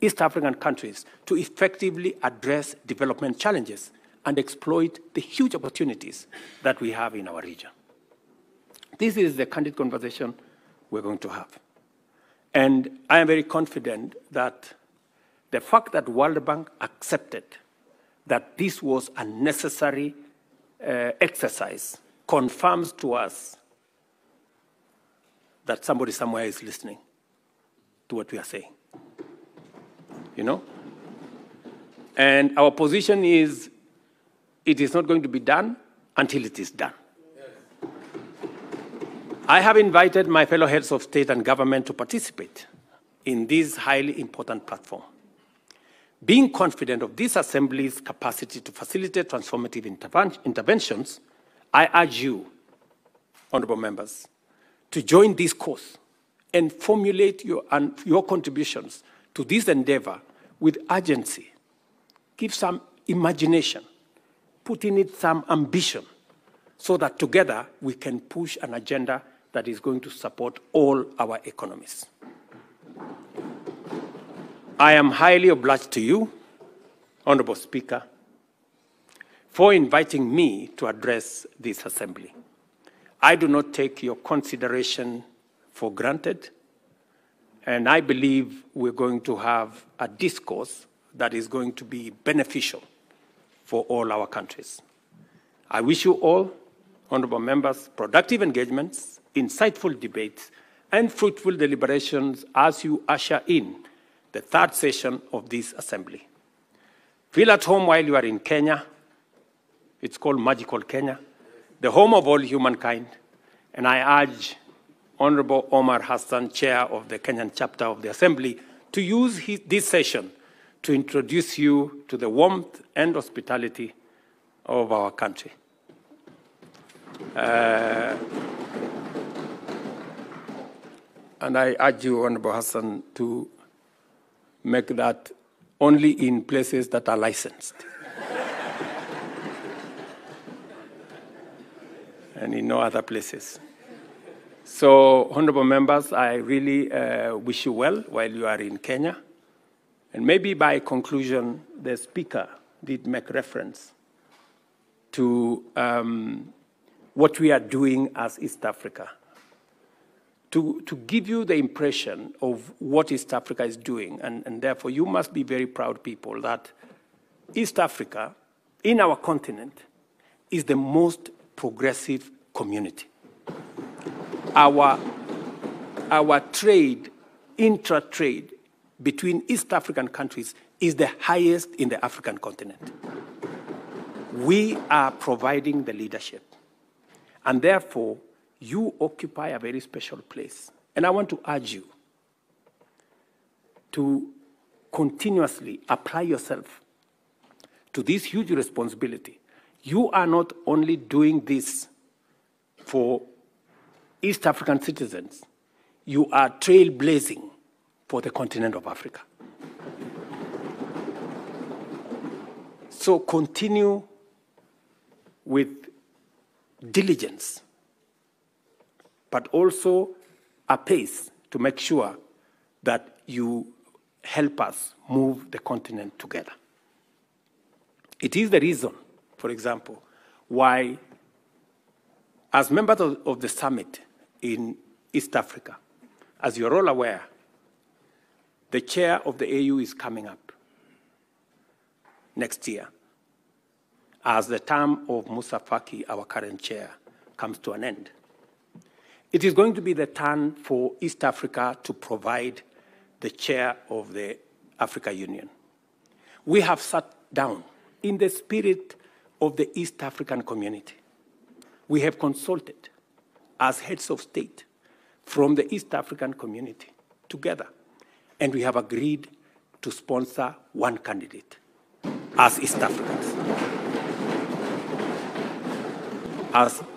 East African countries to effectively address development challenges and exploit the huge opportunities that we have in our region. This is the candid conversation we're going to have. And I am very confident that the fact that World Bank accepted that this was a necessary exercise confirms to us that somebody somewhere is listening to what we are saying. You know? And our position is, it is not going to be done until it is done. Yes. I have invited my fellow heads of state and government to participate in this highly important platform, being confident of this assembly's capacity to facilitate transformative interventions. I urge you, honorable members, to join this cause and formulate your contributions to this endeavor with urgency. Give some imagination, put in it some ambition, so that together we can push an agenda that is going to support all our economies. I am highly obliged to you, Honorable Speaker, for inviting me to address this assembly. I do not take your consideration for granted, and I believe we're going to have a discourse that is going to be beneficial for all our countries. I wish you all, honorable members, productive engagements, insightful debates, and fruitful deliberations as you usher in the third session of this assembly. Feel at home while you are in Kenya. It's called Magical Kenya, the home of all humankind. And I urge Honorable Omar Hassan, Chair of the Kenyan Chapter of the Assembly, to use this session to introduce you to the warmth and hospitality of our country. And I urge you, Honorable Hassan, to make that only in places that are licensed. And in no other places. So, honorable members, I really wish you well while you are in Kenya. And maybe by conclusion, the speaker did make reference to what we are doing as East Africa. To give you the impression of what East Africa is doing, and therefore you must be very proud people that East Africa, in our continent, is the most progressive community. Our trade, intra-trade, between East African countries is the highest in the African continent. We are providing the leadership. And therefore, you occupy a very special place. And I want to urge you to continuously apply yourself to this huge responsibility. You are not only doing this for East African citizens, you are trailblazing for the continent of Africa. So continue with diligence, but also apace to make sure that you help us move the continent together. It is the reason, for example, why, as members of the summit in East Africa, as you're all aware, the chair of the AU is coming up next year, as the term of Musa Faki, our current chair, comes to an end. It is going to be the turn for East Africa to provide the chair of the African Union. We have sat down in the spirit of the East African community. We have consulted as heads of state from the East African community together, and we have agreed to sponsor one candidate as East Africans.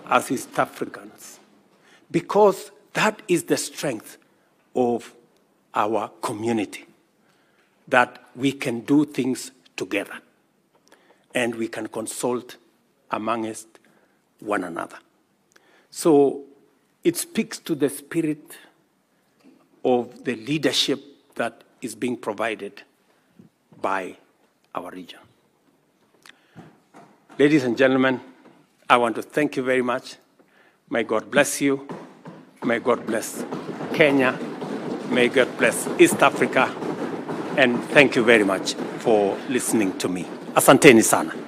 As East Africans. Because that is the strength of our community, that we can do things together. And we can consult amongst one another. So it speaks to the spirit of the leadership that is being provided by our region. Ladies and gentlemen, I want to thank you very much. May God bless you. May God bless Kenya. May God bless East Africa. And thank you very much for listening to me. Asanteni sana.